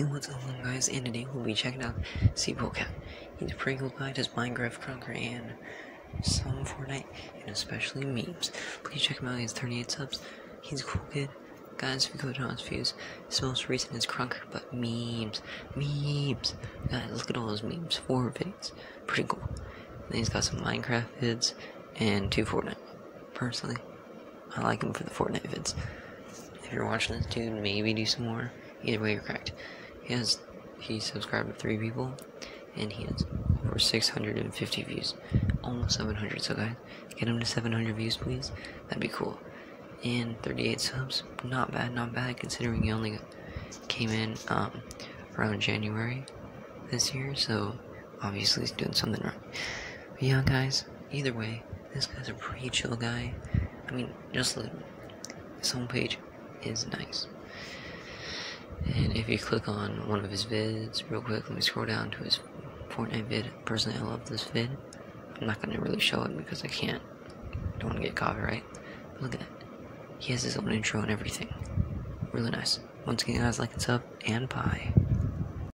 Hey, what's up, guys, and today we'll be checking out Seapolecat. He's a pretty cool guy, does Minecraft, Krunker, and some Fortnite, and especially memes. Please check him out, he has 38 subs. He's a cool kid. Guys, if you go to his views, his most recent is Krunker, but memes. Guys, look at all those memes, 4 vids, pretty cool. And then he's got some Minecraft vids, and 2 Fortnite. Personally, I like him for the Fortnite vids. If you're watching this, dude, maybe do some more. Either way, you're correct. He subscribed to 3 people, and he has over 650 views, almost 700. So guys, get him to 700 views, please. That'd be cool. And 38 subs, not bad considering he only came in around January this year. So obviously he's doing something right. But yeah, guys. Either way, this guy's a pretty chill guy. I mean, just look at him. His homepage is nice. And if you click on one of his vids, real quick, let me scroll down to his Fortnite vid. Personally, I love this vid. I'm not going to really show it because I can't. I don't want to get copyright. But look at that. He has his own intro and everything. Really nice. Once again, guys, like and sub, and bye.